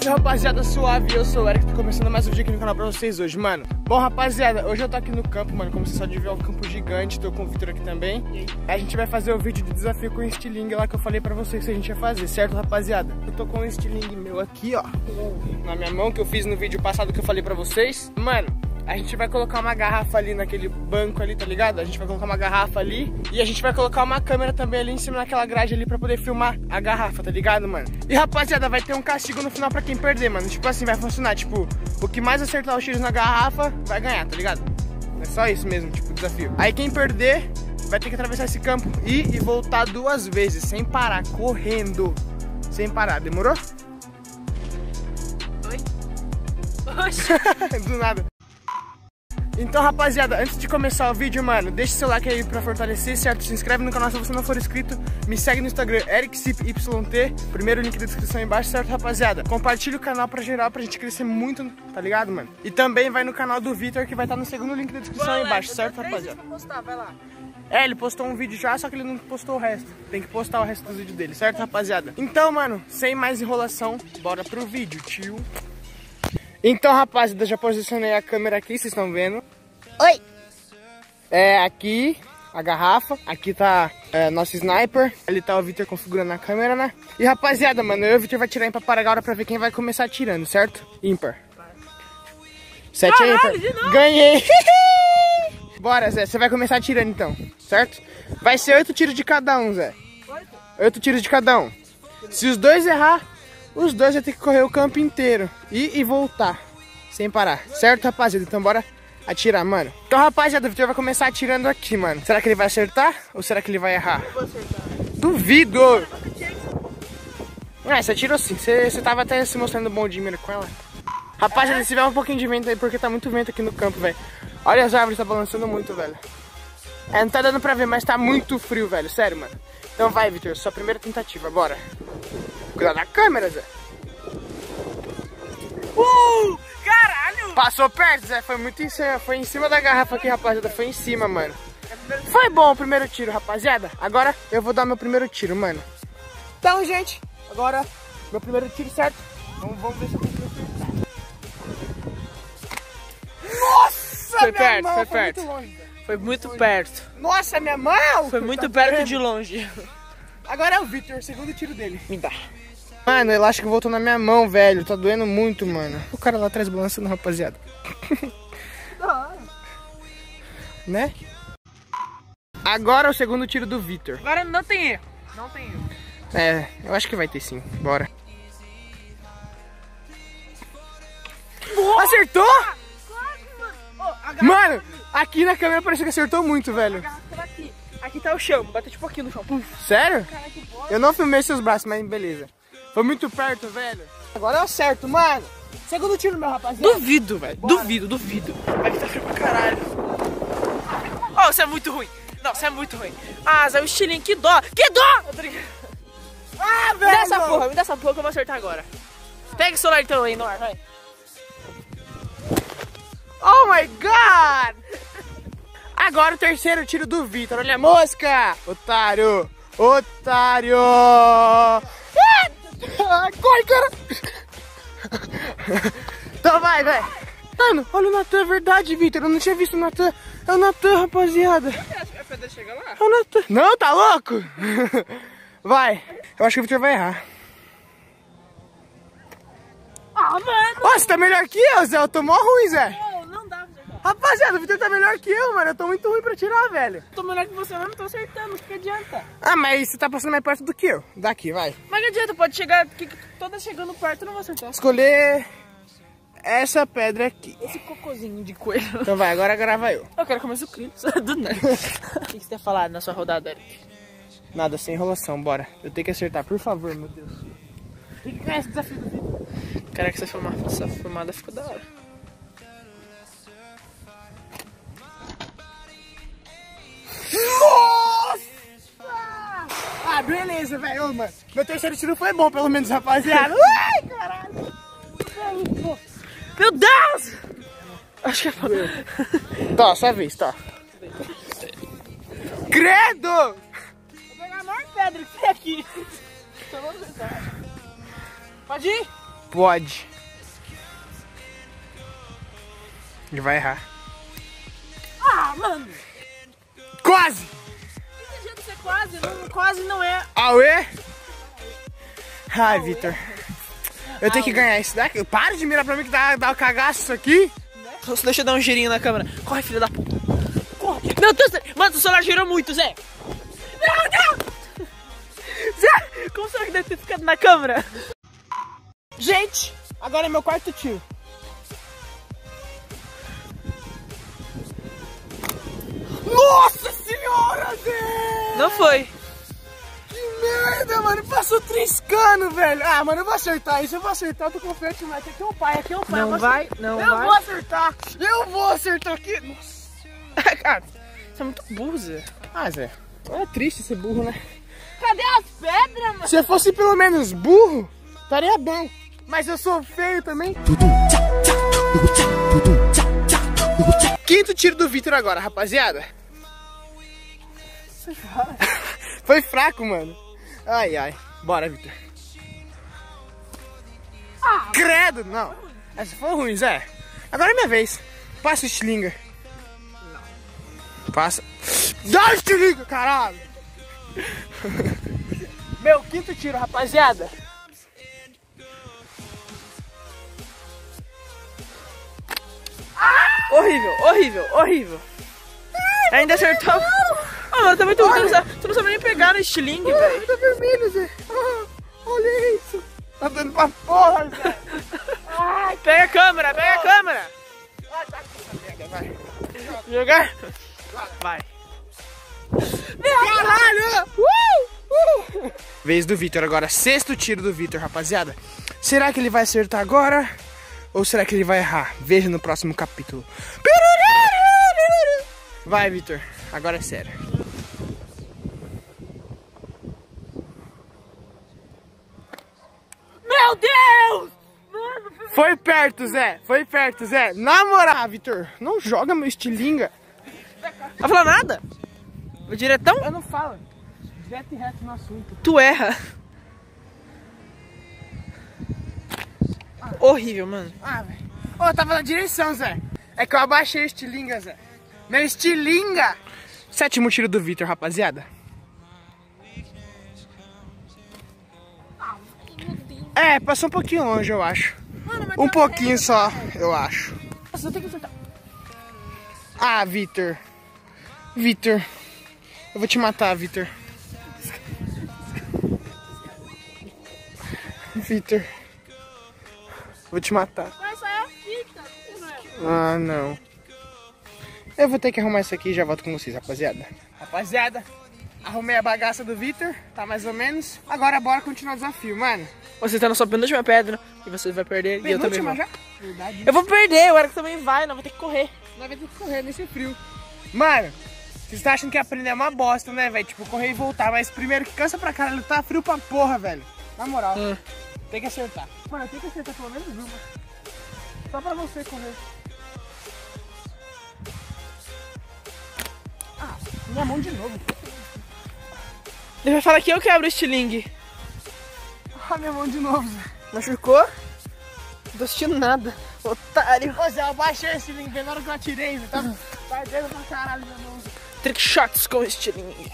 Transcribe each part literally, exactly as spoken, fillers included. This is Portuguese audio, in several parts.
Salve, rapaziada, suave, eu sou o Eric, tô começando mais um vídeo aqui no canal pra vocês hoje, mano. Bom, rapaziada, hoje eu tô aqui no campo, mano, como vocês sabem, é um campo gigante, tô com o Vitor aqui também. A gente vai fazer o vídeo de desafio com o estilingue lá que eu falei pra vocês que a gente ia fazer, certo, rapaziada? Eu tô com o estilingue meu aqui, ó, na minha mão, que eu fiz no vídeo passado que eu falei pra vocês. Mano, a gente vai colocar uma garrafa ali naquele banco ali, tá ligado? A gente vai colocar uma garrafa ali e a gente vai colocar uma câmera também ali em cima naquela grade ali pra poder filmar a garrafa, tá ligado, mano? E, rapaziada, vai ter um castigo no final pra quem perder, mano. Tipo assim, vai funcionar, tipo, o que mais acertar os tiros na garrafa vai ganhar, tá ligado? É só isso mesmo, tipo, o desafio. Aí quem perder vai ter que atravessar esse campo e, e voltar duas vezes, sem parar, correndo, sem parar, demorou? Oi? Oxi! Do nada. Então, rapaziada, antes de começar o vídeo, mano, deixa seu like aí pra fortalecer, certo? Se inscreve no canal se você não for inscrito. Me segue no Instagram, EricsipYT. Primeiro link da descrição aí embaixo, certo, rapaziada? Compartilha o canal pra geral, pra gente crescer muito, tá ligado, mano? E também vai no canal do Vitor, que vai estar no segundo link da descrição aí embaixo, certo, rapaziada? Postar, vai lá. É, ele postou um vídeo já, só que ele não postou o resto. Tem que postar o resto dos vídeos dele, certo, rapaziada? Então, mano, sem mais enrolação, bora pro vídeo, tio. Então, rapaziada, já posicionei a câmera aqui, vocês estão vendo. Oi! É, aqui a garrafa, aqui tá é, nosso sniper. Ali tá o Vitor configurando a câmera, né? E, rapaziada, mano, eu e o Vitor vai tirar ímpar para agora pra ver quem vai começar atirando, certo? Ímpar. Sete é ímpar. Ganhei! Bora, Zé, você vai começar atirando então, certo? Vai ser oito tiros de cada um, Zé. Oito? Oito tiros de cada um. Se os dois errar, os dois vão ter que correr o campo inteiro e, e voltar, sem parar. Certo, rapaziada? Então bora atirar, mano. Então, rapaziada, o Vitor vai começar atirando aqui, mano. Será que ele vai acertar ou será que ele vai errar? Eu vou acertar. Duvido! Ué, você atirou sim. Você, você tava até se mostrando bom de mira com ela. Rapaziada, é. Se tiver um pouquinho de vento aí, porque tá muito vento aqui no campo, velho. Olha as árvores, tá balançando muito, velho. É, não tá dando pra ver, mas tá muito frio, velho. Sério, mano. Então vai, Vitor. Sua primeira tentativa, bora. Cuidado na câmera, Zé. Uh! Caralho! Passou perto, Zé. Foi muito em cima. Foi em cima da garrafa aqui, rapaziada. Foi em cima, mano. Foi bom o primeiro tiro, rapaziada. Agora eu vou dar meu primeiro tiro, mano. Então, gente, agora meu primeiro tiro, certo? Vamos, vamos ver se eu consigo acertar. Nossa, foi minha perto, mão! Foi, foi perto. Muito longe, Zé. Foi muito foi perto. Longe. Nossa, minha mão! Foi muito tá perto vendo? De longe. Agora é o Vitor, segundo tiro dele. Me dá. Mano, o elástico voltou na minha mão, velho. Tá doendo muito, mano. O cara lá atrás balançando, rapaziada. Da hora. Né? Agora é o segundo tiro do Vitor. Agora não tem erro. Não tem erro. É, eu acho que vai ter sim. Bora. Boa! Acertou? Ah, quase, mano. Oh, a mano, aqui na câmera parece que acertou muito, velho. Aqui. Aqui tá o chão. Bateu tipo aqui no chão. Pum. Sério? Cara, que boa. Eu não filmei seus braços, mas beleza. Foi muito perto, velho. Agora eu acerto, mano. Segundo tiro, meu rapaziada. Duvido, velho. Duvido, duvido. Aqui tá frio pra caralho. Oh, isso é muito ruim. Não, isso é muito ruim. Ah, Zé, o estilinho, que dó. Que dó! Ah, velho. Me dá essa porra, me dá essa porra que eu vou acertar agora. Pega o celular então aí no ar, vai. Oh my god! Agora o terceiro tiro do Vitor. Olha a mosca! Otário! Otário! Corre, cara! Então vai, velho! Mano, olha o Natan, é verdade, Vitor! Eu não tinha visto o Natan! É o Natan, rapaziada! Você acha que vai poder chegar lá? É o Natan! Não, tá louco? Vai! Eu acho que o Vitor vai errar! Ah, mano! Ó, você tá melhor que eu, Zé! Eu tô mó ruim, Zé! Não, não dá pra acertar! Rapaziada, o Vitor tá melhor que eu, mano! Eu tô muito ruim pra tirar, velho! Tô melhor que você, eu não tô acertando, o que adianta? Ah, mas você tá passando mais perto do que eu! Daqui, vai! Mas não adianta, pode chegar... Toda chegando perto, eu não vou acertar. Escolher essa pedra aqui. Esse cocôzinho de coelho. Então vai, agora grava eu. Eu quero comer sucrilho. Do nada. O que você tem falado na sua rodada, Eric? Nada, sem enrolação, bora. Eu tenho que acertar, por favor, meu Deus. O que é esse desafio do vídeo? Caraca, essa filmada, essa filmada ficou da hora. Beleza, velho, mano. Meu terceiro tiro foi bom, pelo menos, rapaziada. Ai, caralho. Meu Deus! Acho que é bom. Tá, só vez, tá. Credo! Vou pegar a maior pedra que tem aqui. Pode ir? Pode. Ele vai errar. Ah, mano. Quase. Não tem jeito de ser quase. Não, quase não é. Aue? Ai, Vitor. Eu tenho que ganhar isso daqui. Para de mirar pra mim que dá, dá um cagaço isso aqui. Só deixa eu dar um girinho na câmera. Corre, filha da puta. Corre. Meu Deus, mano, o celular girou muito, Zé. Meu Deus. Zé, como será que deve ter ficado na câmera? Gente, agora é meu quarto tiro. Nossa senhora, Zé! Não foi. Merda, mano, passou triscando, velho. Ah, mano, eu vou acertar isso, eu vou acertar, eu tô confiante, mas aqui é o pai, aqui é o pai. Não vai, não vai. Eu vou acertar, eu vou acertar aqui. Nossa. Cara, você é muito burro, Zé. Ah, Zé, é triste ser burro, né? Cadê as pedras, mano? Se eu fosse pelo menos burro, estaria bem. Mas eu sou feio também. Quinto tiro do Vitor agora, rapaziada. Foi fraco, mano. Ai, ai. Bora, Vitor. Ah, credo, não. Essa foi ruim, Zé. Agora é minha vez. Passa o estilinga. Não. Passa. Dá o estilinga, caralho. Meu quinto tiro, rapaziada. Ah! Horrível, horrível, horrível. Ai, ainda acertou. Ah, mano, tá muito ruim. Tu não sabe nem pegar no estilingue, ah, velho. Tá vermelho, Zé. Ah, olha isso. Tá dando pra porra, Zé. Ai, pega a câmera, pega a câmera. Ah, tá com essa merda, vai. Jogar? Vai. Caralho! Uh! Uh! Vez do Vitor agora. Sexto tiro do Vitor, rapaziada. Será que ele vai acertar agora? Ou será que ele vai errar? Veja no próximo capítulo. Vai, Vitor. Agora é sério. Meu Deus! Foi perto, Zé. Foi perto, Zé. Na moral, Vitor, não joga meu estilinga. Não falou nada? O diretão? Eu não falo. Direto e reto no assunto. Tu erra. Ah. Horrível, mano. Ah, velho. Ô, oh, tava na direção, Zé. É que eu abaixei o estilinga, Zé. Meu estilinga! Sétimo tiro do Vitor, rapaziada. É, passou um pouquinho longe, eu acho. Mano, mas um pouquinho reto, só, cara. Eu acho. Nossa, eu tenho que acertar. Ah, Vitor. Vitor. Eu vou te matar, Vitor. Vitor. Vou te matar. Mas só é a fita, não é? Ah, não. Eu vou ter que arrumar isso aqui e já volto com vocês, rapaziada. Rapaziada, arrumei a bagaça do Vitor, tá mais ou menos. Agora bora continuar o desafio, mano. Você tá na sua penúltima pedra e você vai perder. Penúltima, e eu também já? Vou. Verdade, eu vou perder, o Eric também vai, não vou ter que correr. Não vai ter que correr nesse frio. Mano, vocês tá achando que aprender é uma bosta, né, velho? Tipo, correr e voltar, mas primeiro que cansa pra caralho, tá frio pra porra, velho. Na moral, hum. Tem que acertar. Mano, eu tenho que acertar pelo menos uma. Só pra você correr. Minha mão de novo. Ele vai falar que eu quebro o estilingue. Ah, minha mão de novo, Zé. Machucou? Não tô assistindo nada, otário. Ô, Zé, eu baixei o estilingue, bem na hora que eu atirei, Zé. Tá perdendo pra caralho minha mão. Trick shots com o estilingue.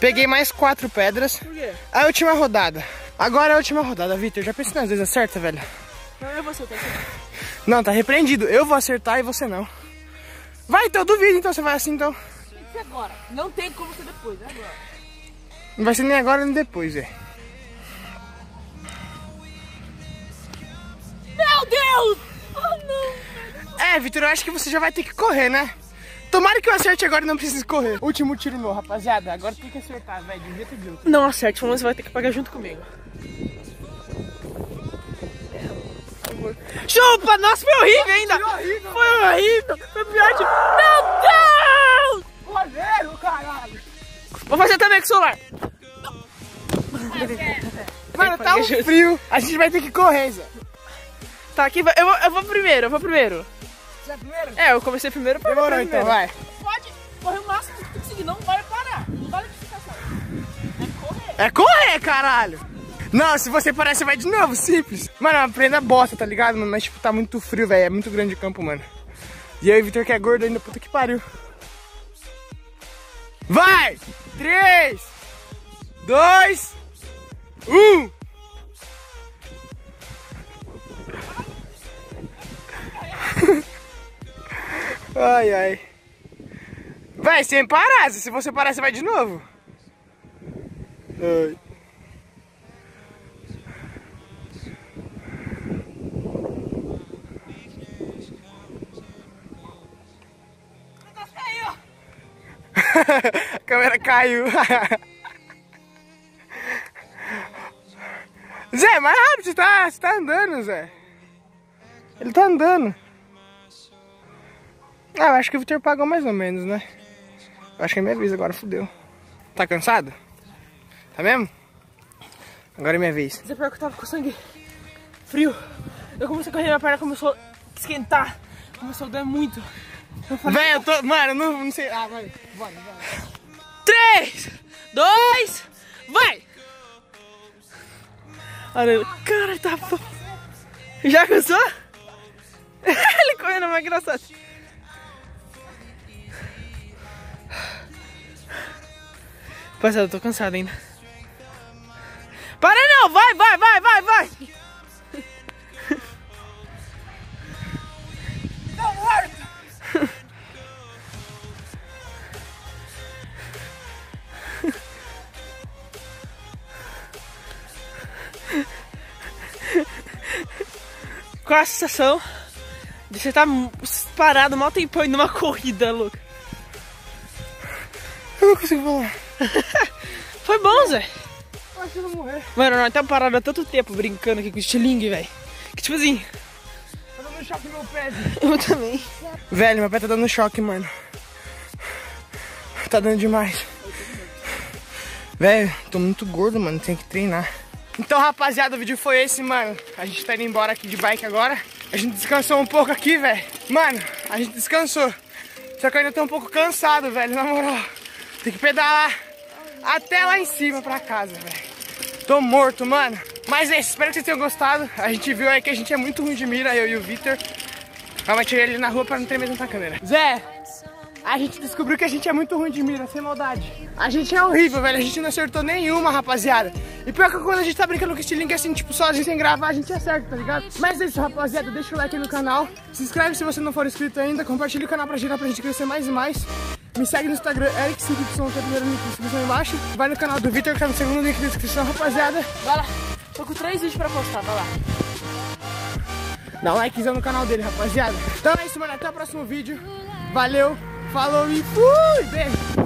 Peguei mais quatro pedras. Por quê? A última rodada. Agora é a última rodada, Vitor. Já pensei nas vezes acerta, velho? Não, eu vou acertar. Não, tá repreendido. Eu vou acertar e você não. Vai, então, duvido, então. Você vai assim, então. Agora, não tem como ser depois, é agora. Não vai ser nem agora nem depois, é. Meu Deus! Oh, não! É, Vitor, eu acho que você já vai ter que correr, né? Tomara que eu acerte agora e não precise correr. Último tiro meu, rapaziada. Agora tem que acertar, velho. De um jeito de outro. Não acerte, falando você vai ter que pagar junto comigo. Chupa! Nossa, foi horrível. Nossa, ainda! Foi horrível! Foi horrível! Foi pior de... Meu Deus! Caralho. Vou fazer também com o celular. Mano, tá um frio. A gente vai ter que correr, Zé. Tá, aqui vai. Eu vou, eu vou primeiro, eu vou primeiro. Você é primeiro? É, eu comecei primeiro pra demorou, então, primeiro. Vai. Pode correr o máximo que tu conseguir, não vai parar. Não vale de ficar só. É correr. É correr, caralho. Não, se você parar, você vai de novo, simples. Mano, é uma prenda bosta, tá ligado, mano? Mas, tipo, tá muito frio, velho. É muito grande o campo, mano. E aí, o Vitor que é gordo ainda, puta que pariu. Vai! três, dois, um. Ai, ai. Vai, sem parar. Se você parar, você vai de novo. Ai. A câmera caiu. Zé, mais rápido, você tá, você tá andando, Zé. Ele tá andando. Ah, eu acho que o Vitor pagou mais ou menos, né? Eu acho que é minha vez agora, fudeu. Tá cansado? Tá mesmo? Agora é minha vez. Zé, pior que eu tava com sangue frio. Eu comecei a correr, minha perna começou a esquentar. Começou a doer muito. Eu falei, véi, eu tô... Mano, não, não sei... Ah, vai. Bora, bora. três, dois... Vai! Olha, cara, tá... Já cansou? Ele correndo, mas é engraçado. Rapaziada, eu tô cansado ainda. Para não! Vai, vai, vai, vai, vai! Qual a sensação de você estar parado mal tempão numa corrida, louca? Eu não consigo falar. Foi bom, Zé. Eu acho que eu vou morrer. Mano, nós estamos parados há tanto tempo brincando aqui com o estilingue, velho. Que tipo assim... Tá dando choque no meu pé, Zé. Eu também. Velho, meu pé tá dando choque, mano. Tá dando demais. Velho, tô muito gordo, mano. Tem que treinar. Então, rapaziada, o vídeo foi esse, mano. A gente tá indo embora aqui de bike agora. A gente descansou um pouco aqui, velho. Mano, a gente descansou. Só que eu ainda tô um pouco cansado, velho, na moral. Tem que pedalar até lá em cima pra casa, velho. Tô morto, mano. Mas é isso, espero que vocês tenham gostado. A gente viu aí que a gente é muito ruim de mira, eu e o Vitor. Mas vai tirar ele na rua pra não ter medo da câmera. Zé, a gente descobriu que a gente é muito ruim de mira, sem maldade. A gente é horrível, velho. A gente não acertou nenhuma, rapaziada. E pior que quando a gente tá brincando com estilingue assim, tipo, só a gente sem gravar, a gente acerta, tá ligado? Mas é isso, rapaziada. Deixa o like aí no canal. Se inscreve se você não for inscrito ainda. Compartilha o canal pra girar, pra gente crescer mais e mais. Me segue no Instagram, EricsipYT, que é o primeiro link na descrição embaixo. Vai no canal do Vitor, que tá no segundo link na descrição, rapaziada. Vai lá. Tô com três vídeos pra postar, vai lá. Dá um likezão no canal dele, rapaziada. Então é isso, mano. Até o próximo vídeo. Valeu. Falou e fui! Beijo!